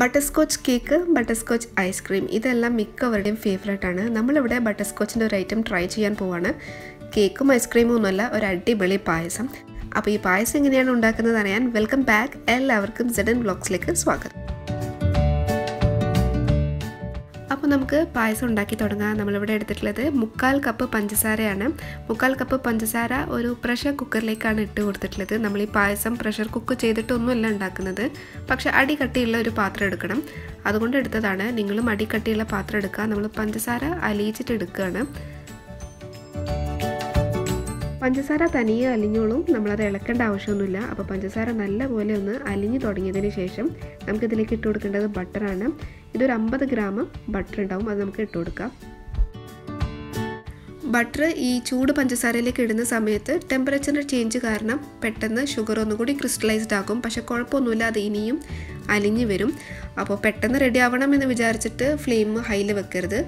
Butterscotch cake, butterscotch ice cream. This is my favorite. We will try butterscotch item. Cake and ice cream and payasam. Now, this payasam, welcome back. Welcome to ZN Vlogs. Now, we will try payasam. We will try a cup of panchasara. We will pressure cooker. We will payasam pressure cooker. Panchasara Tania Alinolum, Namala elected Aushonula, upon Panchasara Nala, Voluna, Alini Todination, Namkadelicate Todka under the butter annum, either umber the grammar, butter and down, Mazamka Todka. Butter e chewed Panchasara liquid in the Samet, temperature change carnum, petana, sugar on the goody crystallized dacum, Pashakorpo nula the inium, Alini verum, upon petana radiavanam and the Vijarcheta, flame high level curd,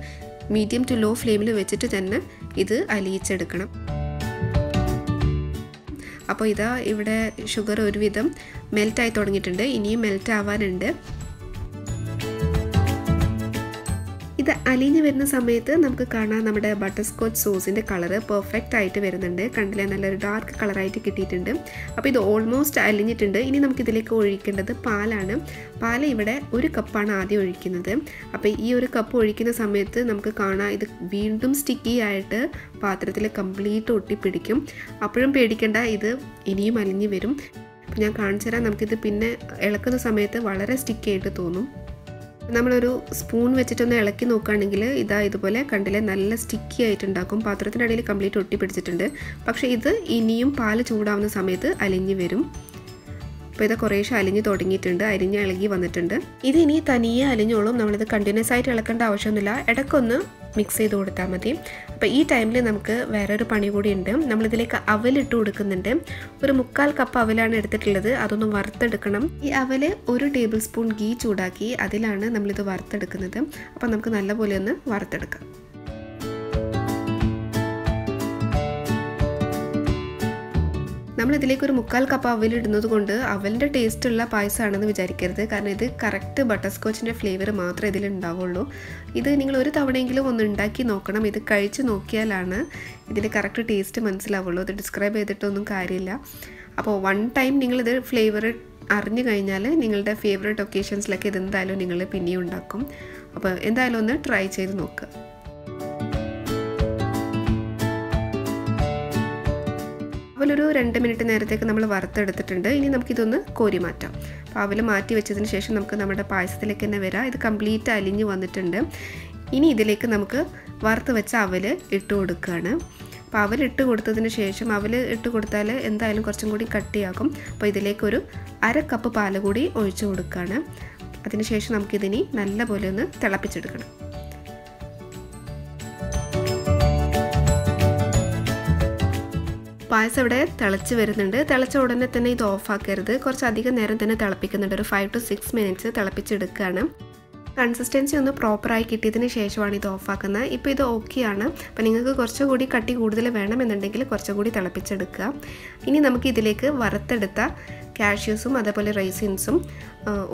medium to low flame vegeta tena, either Alichedakana. Now, we will sugar and melt it. This is the butterscotch sauce. It is perfect. It is a dark color. It is almost aligned. Now, we will add the pal. Pal is 1 cup. Now, we will add cup. We will sticky it. Pathrathile complete otti pidikum apprum pedikenda idu iniyum alinju verum appo njan kaanchara namukku idu pinne ilakkunna samayathe valare stick aayittu thonum nammal oru spoon vechittone ilakki nokkanengil idha idu pole kandile nalla sticky aayittundakum pathrathinte adile complete otti pidichittunde pakshe idu iniyum paal choodavuna samayathe alinju verum This is the continuous site. Mix it over Tamati. But each time, we have a paniwood in them, Namalaka Avil to Dukanandem, or a Mukal Kapavilla and Editilla, Adon Vartha Dukanam, Avale, or a tablespoon ghee chudaki, Adilana, Namlitha Vartha Dukanadam, upon Namkanala Bolana, Varthadaka. Namlitha or Mukal Kapavilla Dunukunda, Avilda taste till la paisa and the Vijarikar, Karnade, correct butterscotch and a flavour matra in Davolo. This is the character taste. Describe it. One time, you will flavor your favorite occasions. Try it. We will warm the water for 2 minutes. We will cook it. We will cook it. We will cook it. Payasam ഇവിടെ തിളച്ചു വരുന്നുണ്ട് തിളച്ച ഉടനെ തന്നെ ഇത് of ആക്കരുത് കുറച്ച് അധികം നേരം തന്നെ തിളപ്പിക്കുന്നുണ്ട് ഒരു 5 to 6 മിനിറ്റ്സ് തിളപ്പിച്ചെടുക്കാനാണ് കൺസിസ്റ്റൻസി ഒന്ന് പ്രോപ്പർ ആയി കിട്ടിയതിന് ശേഷമാണ് ഇത് ഓഫ് ആക്കുന്നത് ഇപ്പോൾ ഇത് ഓക്കേ ആണ് അപ്പോൾ നിങ്ങൾക്ക് കുറച്ച് കൂടി കട്ടി കൂടുതൽ വേണമെന്നുണ്ടെങ്കിൽ കുറച്ച് കൂടി തിളപ്പിച്ചെടുക്കുക ഇനി നമുക്ക് ഇതിലേക്ക് വറുത്തെടുത്ത കാഷ്യൂസും അതേപോലെ റൈസിൻസും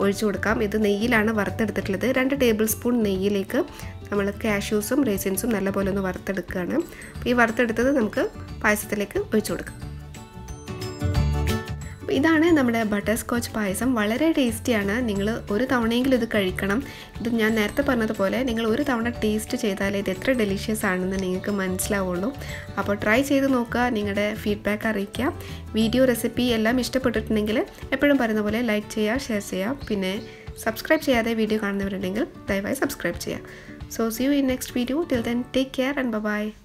ഒഴിച്ചു കൊടുക്കാം ഇത് നെയ്യിലാണ് വറുത്തെടുത്തിട്ടുള്ളത് 2 ടേബിൾസ്പൂൺ നെയ്യിലേക്ക് നമ്മൾ കാഷ്യൂസും റൈസിൻസും നല്ലപോലെ ഒന്ന് വറുത്തെടുക്കുകയാണ് അപ്പോൾ ഈ വറുത്തെടുത്തത് നമുക്ക് പായസത്തിലേക്ക് ഒഴിച്ചു കൊടുക്കാം ഇതാണ് നമ്മുടെ ബട്ടർസ്കോച്ച് പായസം വളരെ ടേസ്റ്റിയാണ് നിങ്ങൾ ഒരു തവണയെങ്കിലും ഇത് കഴിക്കണം ഇത് ഞാൻ നേരത്തെ പറഞ്ഞതുപോലെ നിങ്ങൾ ഒരു തവണ ടേസ്റ്റ് ചെയ്താലേ ഇത് എത്ര ഡെലിഷ്യസ് ആണെന്ന് നിങ്ങൾക്ക് മനസ്സിലാവുള്ളൂ അപ്പോൾ ട്രൈ ചെയ്തു നോക്കുക നിങ്ങളുടെ ഫീഡ്ബാക്ക് അറിയിക്കുക വീഡിയോ റെസിപ്പി എല്ലാം ഇഷ്ടപ്പെട്ടിട്ടുണ്ടെങ്കിൽ എപ്പോഴും പറയുന്ന പോലെ ലൈക്ക് ചെയ്യുക ഷെയർ ചെയ്യുക പിന്നെ സബ്സ്ക്രൈബ് ചെയ്യാതെ വീഡിയോ കാണുന്നവരുണ്ടെങ്കിൽ ദയവായി സബ്സ്ക്രൈബ് ചെയ്യുക So see you in next video till then take care and bye bye